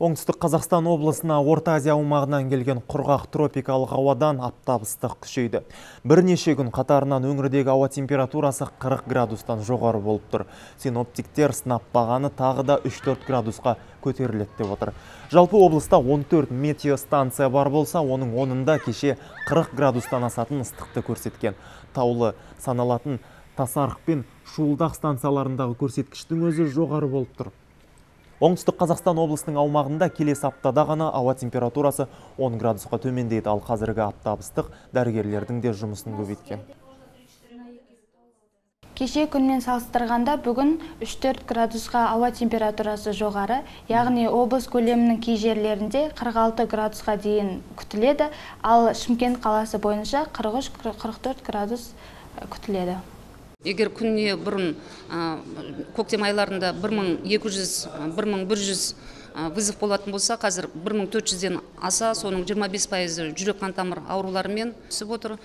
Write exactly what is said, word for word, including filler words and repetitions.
Оңтүстік Қазақстан облысына Орта Азия аумағынан келген құрғақ тропикалық ауадан аптап ыстық күшейді. Бірнеше күн қатарынан өңірдегі ауа температурасы қырық градустан жоғары болып тұр. Синоптиктер сынап бағаны тағы да үш-төрт градусқа көтеріледі деп отыр. Жалпы облыста он төрт метеостанция бар болса, оның онында кеше қырық градустан асатын ыстықты көрсеткен. Таулы саналатын Тасарық пен Шуылдақ станцияларындағы көрсеткіштің өзі жоғары болып тұр. Оңтүстік Қазақстан облысының аумағында келесі аптада ғана ауа температурасы он градусқа төмендейді, ал қазіргі аптап ыстық дәрігерлердің де жұмысын көбейткен. Кеше күнмен салыстырғанда бүгін үш-төрт градусқа ауа температурасы жоғары, яғни облыс көлемінің кей жерлерінде қырық алты градусқа дейін күтіледі, ал Шымкент қаласы бойынша қырық үш-қырық төрт градус күтіледі. Егер күніне бұрын көктем айларында бір мың екі жүз-бір мың бір жүз вызов болатын болса, қазір бір мың төрт жүзден аса, соның жиырма бес пайызы жүрек қан тамыр ауруларымен түсіп отыр.